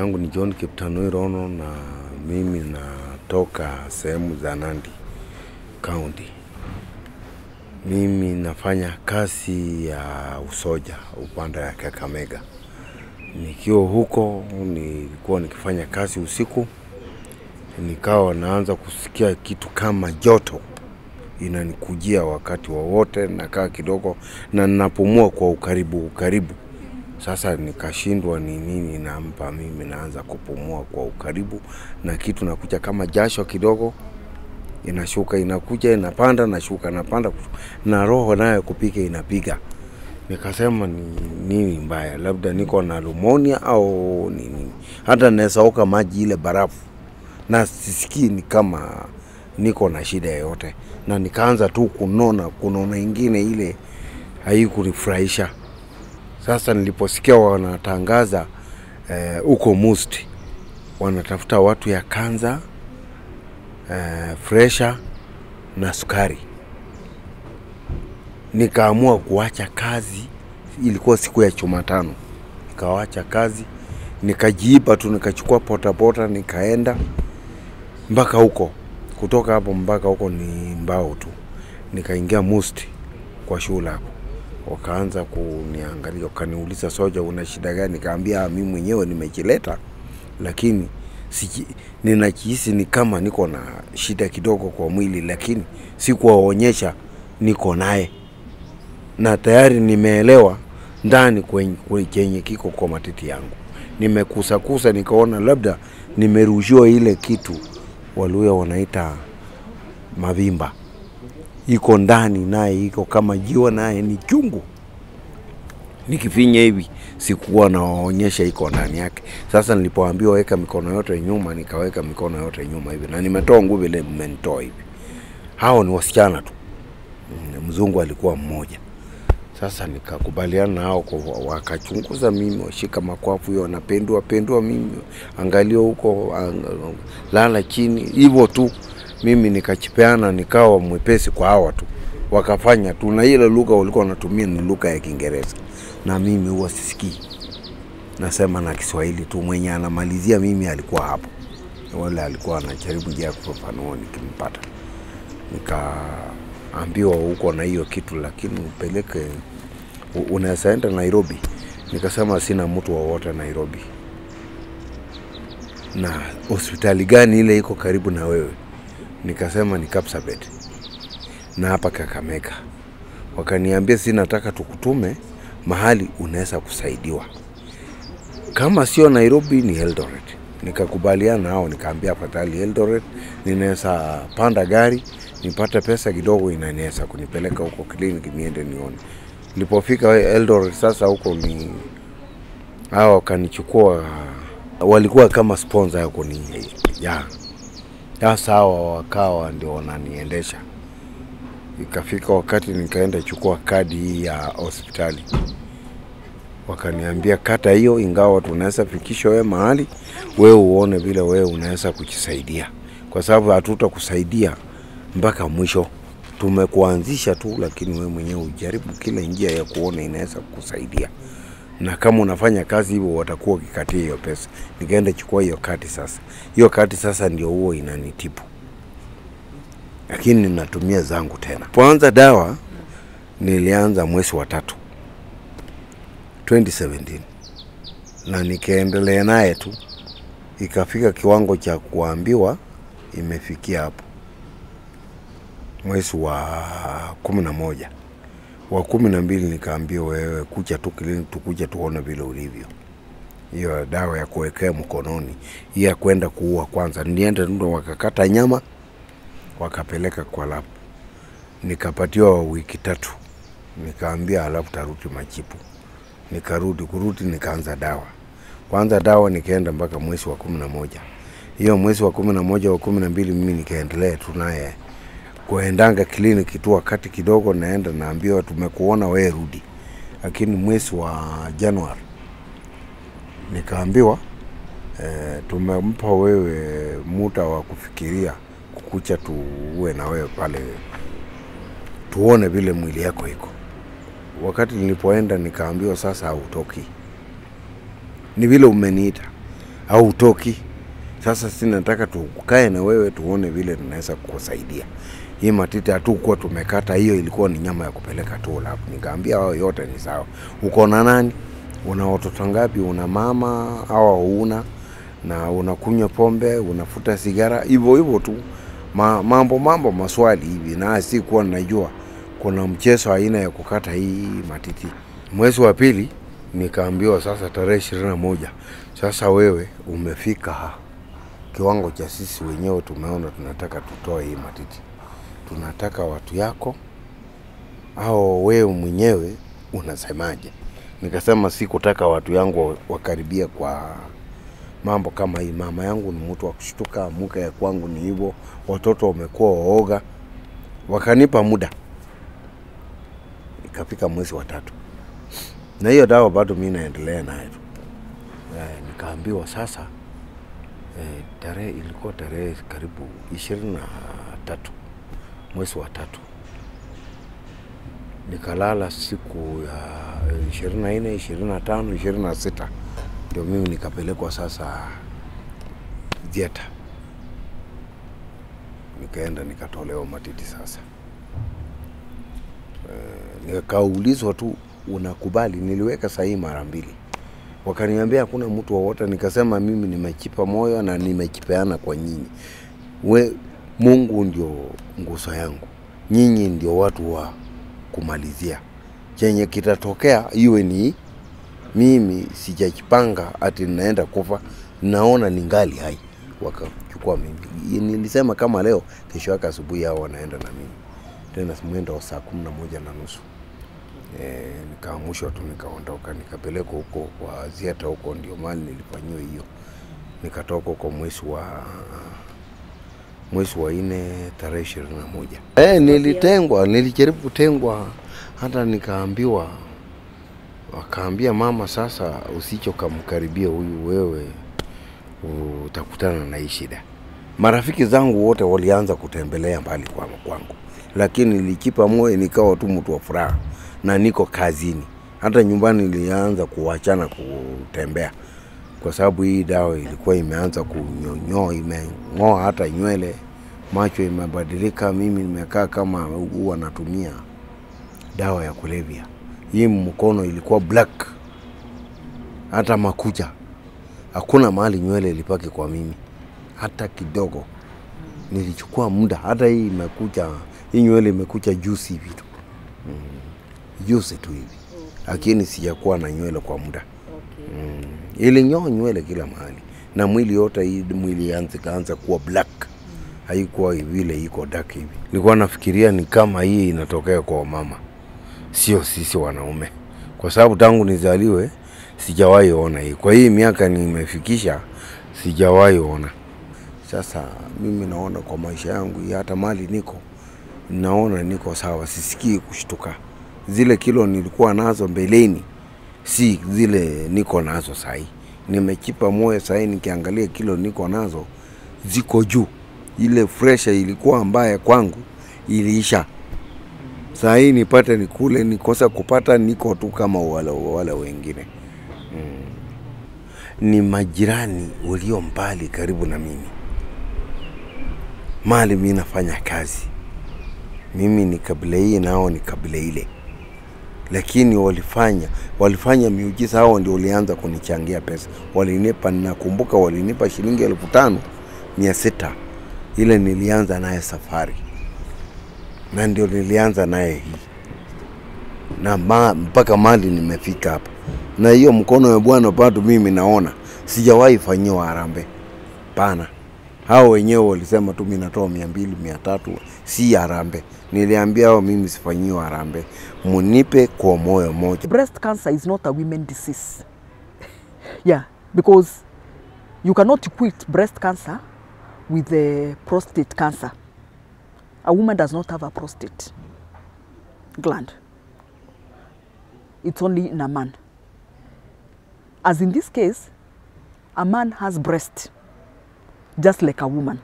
yangu ni John Kiptanui Rono na mimi natoka sehemu za Nandi County. Mimi nafanya kazi ya usoja upande ya Kakamega. Nikiwa huko nilikuwa nikifanya kazi usiku, nikawa naanza kusikia kitu kama joto inanikujia wakati wowote, nakaa kidogo na ninapumua kwa ukaribu. Sasa nikashindwa ni nini nampa mimi, naanza kupumua kwa ukaribu na kitu nakuja kama jasho kidogo, inashuka inakuja inapanda na shuka inapanda, na roho nayo kupika inapiga. Nikasema ni nini mbaya, labda niko na pneumonia au nini. Hata naesaoka maji ile barafu na sisikii ni kama niko na shida yote, na nikaanza tu kunona ingine ile haikunifurahisha. Sasa niliposikia wanatangaza uko Musti wanatafuta watu ya kanza, fresha na sukari, nikaamua kuacha kazi. Ilikuwa siku ya Jumatano, nikaacha kazi, nikajiipa tu, nikachukua pota nikaenda mpaka huko. Kutoka hapo mpaka huko ni mbao tu. Nikaingia Musti kwa shule hapo. Wakaanza kuniangalia, wakaniuliza soja una shida gani? Nikaambia mimi mwenyewe nimejileta, lakini ninajihisi ni kama niko na shida kidogo kwa mwili, lakini sikuwaonyesha niko naye. Na tayari nimeelewa ndani kwenye kiko kwa matiti yangu. Nimekusa nikaona labda nimerujua ile kitu Waluya wanaita mavimba, iko ndani naye, iko kama jiwa naye ni chungu. Nikifinya hivi sikuwa naonyesha iko ndani yake. Sasa nilipoambiwa weka mikono yote nyuma, nikaweka mikono yote nyuma hivi, na nimetoa nguvu ile mmenitoa hivi. Hao ni wasichana tu, mzungu alikuwa mmoja. Sasa nikakubaliana nao, wakachunguza mimi, washika makwafu hiyo, napendwa mimi, angalia huko, lala chini, hivyo tu. Mimi nikachipeana, nikawa mwepesi kwa hawa tu. Wakafanya tu, na ile lugha walikuwa wanatumia ni lugha ya Kiingereza, na mimi huwa sisikii, nasema na Kiswahili tu. Mwenye anamalizia mimi alikuwa hapo, wala alikuwa anajaribu njia kufafanua nikimpata. Nikaambiwa huko na hiyo kitu, lakini upeleke unaweza enda Nairobi. Nikasema sina mtu wowote Nairobi. Na hospitali gani ile iko karibu na wewe? Nikasema ni Kapsabet na hapa Kakamega. Wakaniambia si nataka tukutume mahali unaweza kusaidiwa, kama sio Nairobi ni Eldoret. Nikakubaliana nao, nikaambia afadhali Eldoret, ninaweza panda gari nipate pesa kidogo inaniweza kunipeleka huko kliniki niende nione. Nilipofika Eldoret sasa huko ni hao kanichukua, walikuwa kama sponsor huko ni ya. Sasa hao wakawa ndio wananiendesha. Ikafika wakati nikaenda chukua kadi ya hospitali. Wakaniambia kata hiyo, ingawa tunaweza fikisha wewe mahali wewe uone vile wewe unaweza kujisaidia, kwa sababu hatutakusaidia mpaka mwisho, tumekuanzisha tu, lakini wewe mwenyewe ujaribu kila njia ya kuona inaweza kukusaidia, na kama unafanya kazi hivyo watakuwa kikatia hiyo pesa. Nikaenda chukua hiyo kadi sasa. Hiyo kadi sasa ndio huo inanitibu, lakini ninatumia zangu tena. Kwanza dawa nilianza mwezi wa 3 2017, na nikaendelea naye tu. Ikafika kiwango cha kuambiwa imefikia hapo mwezi wa 11 wa 12, nikaambiwa wewe kuja tu kliniki, tukuja tuone vile ulivyo. Hiyo dawa ya kuwekea mkononi, ya kwenda kuua kwanza, niende ndo wakakata nyama wakapeleka kwa lab. Nikapatiwa wiki 3, nikaambia alafu tarudi majipu. Nikarudi nikaanza dawa. Kwanza dawa nikaenda mpaka mwezi wa 11. Hiyo mwezi wa 11 wa 12 mimi nikaendelea tunaye kuendanga kliniki tu, wakati kidogo naenda naambiwa tumekuona wewe rudi. Lakini mwezi wa Januari nikaambiwa tumempa wewe muda wa kufikiria, kukucha tuwe na wewe pale tuone vile mwili yako iko. Wakati nilipoenda nikaambiwa sasa hautoki, ni vile umeniita. hautoki. Sasa sisi nataka tukae na wewe tuone vile tunaweza kukusaidia. Hii matiti hatukuwa tumekata, hiyo ilikuwa ni nyama ya kupeleka tu lab. Nikaambia wao yote ni sawa. Uko na nani? Una watoto ngapi? Una mama au una? Na unakunywa pombe, unafuta sigara, hivyo hivyo tu. Mambo maswali hivi, na sikuwa najua kuna mchezo aina ya kukata hii matiti. Mwezi wa pili nikaambiwa sasa tarehe 21. Sasa wewe umefika kiwango cha sisi wenyewe tumeona tunataka tutoe hii matiti. Tunataka watu yako au wewe mwenyewe unasemaje? Nikasema sikutaka watu yangu wakaribia kwa mambo kama hii. Mama yangu ni mtu wa kushtuka, muka ya kwangu ni hivyo, watoto wamekuwa waoga. Wakanipa muda. Nikafika mwezi wa 3. Na hiyo dawa bado mimi naendelea nayo. Nikaambiwa sasa tarehe ilikuwa tarehe karibu 23 mwezi wa 3. Nikalala siku ya 24, 25, 26. Ndio mimi nikapelekwa sasa dieta. Nikaenda nikatolewa matiti sasa. Nikaulizwa tu unakubali, niliweka sahihi mara 2. Wakaniambia hakuna mtu wowote, nikasema mimi nimechipa moyo na nimechipeana kwa nyinyi. We Mungu ndio nguzo yangu. Nyinyi ndio watu wa kumalizia. Chenye kitatokea iwe ni mimi sijajipanga ati naenda kufa, naona ningali hai. Wakachukua mimi. Nilisema kama leo, kesho yake asubuhi hao wanaenda na mimi. Tena mwendo saa 11:30. Nikaamushwa tu nikaondoka, nikapelekwa huko kwa ziata, huko ndio mali nilifanyiwa hiyo. Nikatoka kwa mwezi wa 4 tarehe 21. Nilitengwa, nilijaribu kutengwa, hata nikaambiwa, wakaambia mama sasa usichokamkaribia huyu wewe utakutana na shida. Marafiki zangu wote walianza kutembelea mbali kwangu. Lakini nilikipa moyo, nikawa tu mtu wa furaha na niko kazini. Hata nyumbani nilianza kuachana kutembea kwa sababu hii dawa ilikuwa imeanza kunyonyoa, imengoa hata nywele, macho imebadilika. Mimi nimekaa kama huwa natumia dawa ya kulevya. Hii mkono ilikuwa black, hata makucha hakuna mahali nywele ilipaki kwa mimi hata kidogo. Nilichukua muda, hata hii makucha, hii nywele imekucha juice hivi tu. Juice tu hivi. Lakini sijakuwa na nywele kwa muda. Ilinyoa nywele kila mahali na mwili yote, hii mwili ikaanza kuwa black. Haikuwa vile iko dark hivi. Nilikuwa nafikiria ni kama hii inatokea kwa mama, sio sisi wanaume. Kwa sababu tangu nizaliwe sijawahi ona hii. Kwa hii miaka nimefikisha sijawahi ona. Sasa mimi naona kwa maisha yangu hata mali niko, naona niko sawa, sisikii kushtuka. Zile kilo nilikuwa nazo mbeleni si zile niko nazo sahi. Nimechipa moyo sahi, nikiangalia kilo niko nazo ziko juu. Ile fresha ilikuwa mbaya kwangu iliisha. Sahi nipate nikule, nikosa kupata niko tu kama wala wengine. Ni majirani walio mbali karibu na mimi. Mali mimi nafanya kazi. Mimi ni kabila hii nao ni kabila ile. Lakini walifanya miujiza. Hao ndio walianza kunichangia pesa. Walinipa, nakumbuka walinipa shilingi 5,600. Ile nilianza naye safari. Na ndio nilianza naye hii. Na mpaka mali nimefika hapa. Na hiyo mkono wa Bwana bado mimi naona. Sijawahi fanyiwa harambee. Pana. Hao wenyewe walisema tu mimi natoa 200, 300, si harambee. Niliambia hao mimi sifanyiwa harambee. Munipe kwa moyo moja. Breast cancer is not a women disease. Yeah, because you cannot equate breast cancer with the prostate cancer. A woman does not have a prostate gland. It's only in a man. As in this case, a man has breast just like a woman.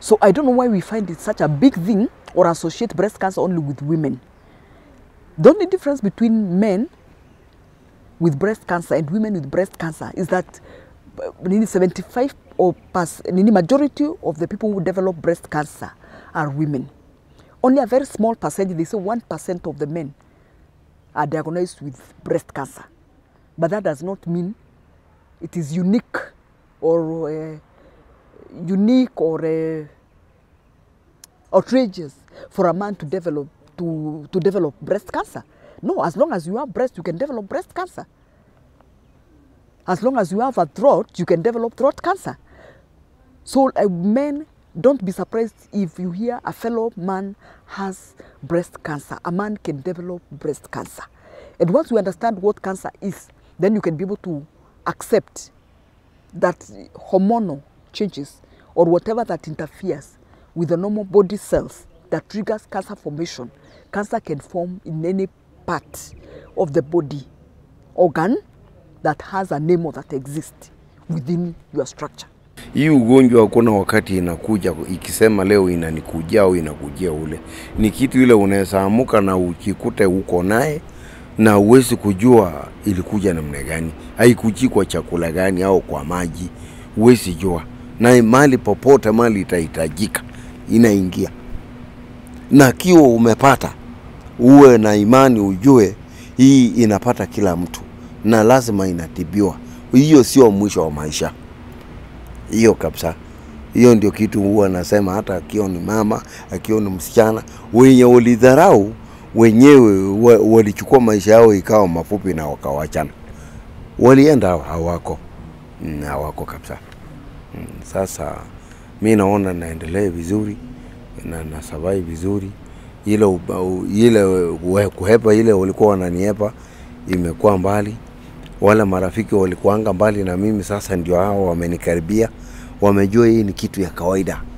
So I don't know why we find it such a big thing or associate breast cancer only with women. The only difference between men with breast cancer and women with breast cancer is that 75 or majority of the people who develop breast cancer are women. Only a very small percentage, they say 1% of the men are diagnosed with breast cancer. But that does not mean it is unique or outrageous for a man to develop to develop breast cancer. No, as long as you have breast, you can develop breast cancer. As long as you have a throat, you can develop throat cancer. So men, don't be surprised if you hear a fellow man has breast cancer. A man can develop breast cancer. And once you understand what cancer is, then you can be able to accept that hormonal changes or whatever that interferes with the normal body cells that triggers cancer formation. Cancer can form in any part of the body organ that has a name or that exists within your structure. Hii ugonjwa hakuna wakati inakuja ikisema leo inanikujia au inakujia ule. Ni kitu ile unaweza amuka na ukikute uko naye na uwezi kujua ilikuja namna gani. Haikuji kwa chakula gani au kwa maji. Uwezi jua. Na mali popote mali itahitajika inaingia. Na kiwa umepata uwe na imani ujue hii inapata kila mtu na lazima inatibiwa. Hiyo sio mwisho wa maisha. Hiyo kabisa. Hiyo ndio kitu huwa nasema hata akiwa ni mama, akiwa ni msichana, wenye walidharau wenyewe walichukua maisha yao ikawa mafupi na wakawachana. Walienda hawako. Hawako kabisa. Sasa mimi naona naendelea vizuri na survive vizuri. Ile kuhepa ile walikuwa wananiepa imekuwa mbali. Wala marafiki walikuanga mbali na mimi sasa ndio hao wamenikaribia, wamejua hii ni kitu ya kawaida.